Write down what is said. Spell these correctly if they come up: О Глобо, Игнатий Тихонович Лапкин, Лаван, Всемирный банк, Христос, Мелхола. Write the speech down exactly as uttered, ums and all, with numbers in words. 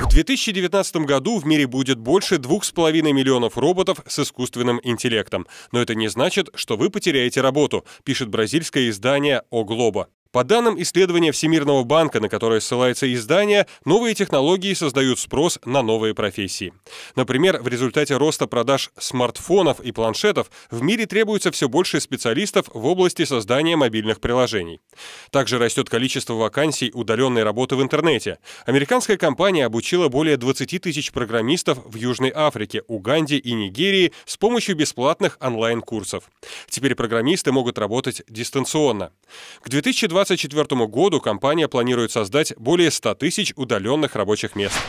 В две тысячи девятнадцатом году в мире будет больше двух с половиной миллионов роботов с искусственным интеллектом. Но это не значит, что вы потеряете работу, пишет бразильское издание «О Глобо». По данным исследования Всемирного банка, на которое ссылается издание, новые технологии создают спрос на новые профессии. Например, в результате роста продаж смартфонов и планшетов в мире требуется все больше специалистов в области создания мобильных приложений. Также растет количество вакансий удаленной работы в интернете. Американская компания обучила более двадцати тысяч программистов в Южной Африке, Уганде и Нигерии с помощью бесплатных онлайн-курсов. Теперь программисты могут работать дистанционно. К две тысячи двадцатому году компания планирует создать более ста тысяч удаленных рабочих мест.